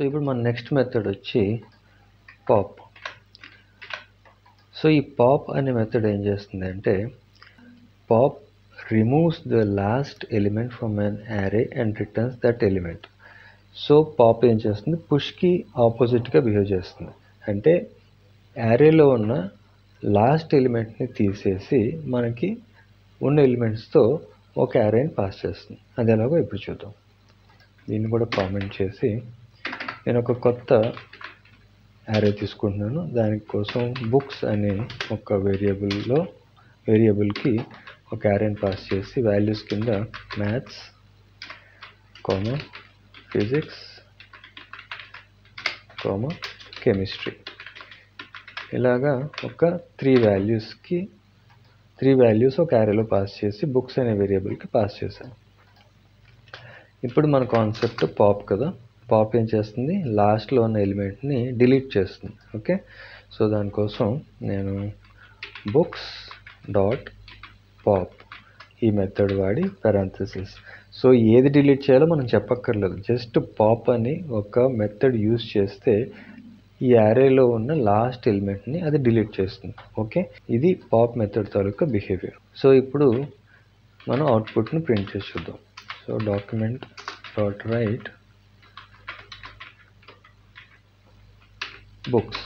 So ఇప్పుడు మన next method వచ్చి పాప్. సో ఈ పాప్ అనే మెథడ్ ఏం చేస్తుంది అంటే pop removes the last element from an array and returns that element. So pop ఏం చేస్తుంది, పుష్ కి ఆపోజిట్ గా బిహేవ్ చేస్తుంది. అంటే అరేలో ఉన్న లాస్ట్ ఎలిమెంట్ ని తీసేసి మనకి ఉన్న ఎలిమెంట్స్ తో ఒక అరేని పాస్ చేస్తుంది. అది ఎలాగో ఇప్పుడు చూద్దాం. దీన్ని కూడా కామెంట్ చేసి నేను ఒక కొత్త అరే తీసుకుంటున్నాను. దానికోసం బుక్స్ అనే ఒక వేరియబుల్కి ఒక అరేని పాస్ చేసి వాల్యూస్ కింద maths, comma physics, comma chemistry ఇలాగా ఒక త్రీ వాల్యూస్ ఒక అరేలో పాస్ చేసి బుక్స్ అనే వేరియబుల్కి పాస్ చేశాను. ఇప్పుడు మన కాన్సెప్ట్ పాప్ కదా. పాప్ ఏం చేస్తుంది, లాస్ట్లో ఉన్న ఎలిమెంట్ని డిలీట్ చేస్తుంది. ఓకే, సో దానికోసం నేను బుక్స్ డాట్ పాప్ ఈ మెథడ్ వాడి పెరాంథసిస్. సో ఏది డిలీట్ చేయాలో మనం చెప్పక్కర్లేదు, జస్ట్ పాప్ అని ఒక మెథడ్ యూజ్ చేస్తే ఈ అరేలో ఉన్న లాస్ట్ ఎలిమెంట్ని అది డిలీట్ చేస్తుంది. ఓకే, ఇది పాప్ మెథడ్ తాలూకా బిహేవియర్. సో ఇప్పుడు మనం అవుట్పుట్ని ప్రింట్ చేసి చూద్దాం. So document dot write books,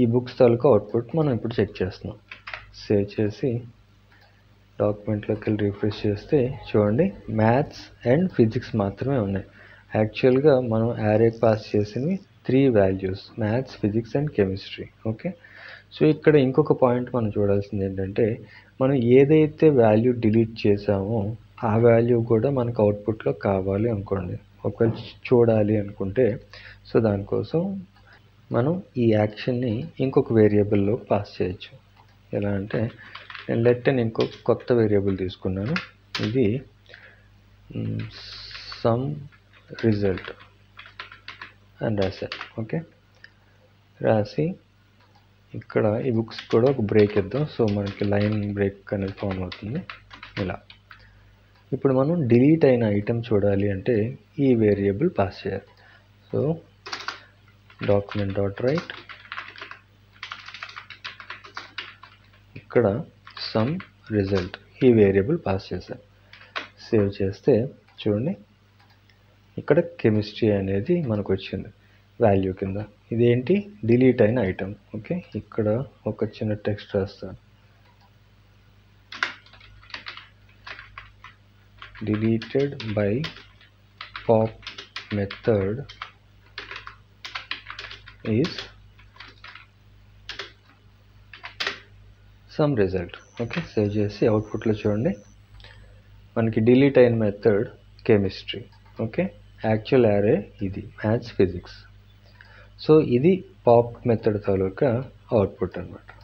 ఈ బుక్స్ తాలూకా అవుట్పుట్ మనం ఇప్పుడు చెక్ చేస్తున్నాం. సేవ్ చేసి డాక్యుమెంట్లోకి వెళ్ళి రిఫ్రెష్ చేస్తే చూడండి మ్యాథ్స్ అండ్ ఫిజిక్స్ మాత్రమే ఉన్నాయి. యాక్చువల్గా మనం యారే పాస్ చేసినవి three values, maths, physics and chemistry. Okay, so ఇక్కడ ఇంకొక పాయింట్ మనం చూడాల్సింది ఏంటంటే మనం ఏదైతే వాల్యూ డిలీట్ చేసామో ఆ వాల్యూ కూడా మనకు అవుట్పుట్లో కావాలి అనుకోండి, ఒకవేళ చూడాలి అనుకుంటే. సో దానికోసం మనం ఈ యాక్షన్ని ఇంకొక వేరియబుల్లో పాస్ చేయొచ్చు. ఎలా అంటే నేను లెట్ అని ఇంకొక కొత్త వేరియబుల్ తీసుకున్నాను. ఇది సమ్ రిజల్ట్ అని రాశాను. ఓకే, రాసి ఇక్కడ ఈ బుక్స్ కూడా ఒక బ్రేక్ ఇద్దాం. సో మనకి లైన్ బ్రేక్ అనేది ఫామ్ అవుతుంది ఇలా. ఇప్పుడు మనం డిలీట్ అయిన ఐటమ్ చూడాలి అంటే ఈ వేరియబుల్ పాస్ చేయాలి. సో డాక్యుమెంట్ డాట్ రైట్ ఇక్కడ సమ్ రిజల్ట్ ఈ వేరియబుల్ పాస్ చేశాను. సేవ్ చేస్తే చూడండి ఇక్కడ కెమిస్ట్రీ అనేది మనకు వచ్చింది వాల్యూ కింద. ఇదేంటి, డిలీట్ అయిన ఐటమ్. ఓకే, ఇక్కడ ఒక చిన్న టెక్స్ట్ రాస్తాను, deleted by pop method is sum result. Okay, save చేసి అవుట్పుట్లో చూడండి మనకి డిలీట్ అయిన method chemistry. Okay, actual array ఇది మ్యాథ్స్, ఫిజిక్స్. సో ఇది పాప్ మెథడ్ తాలూకా అవుట్పుట్ అన్నమాట.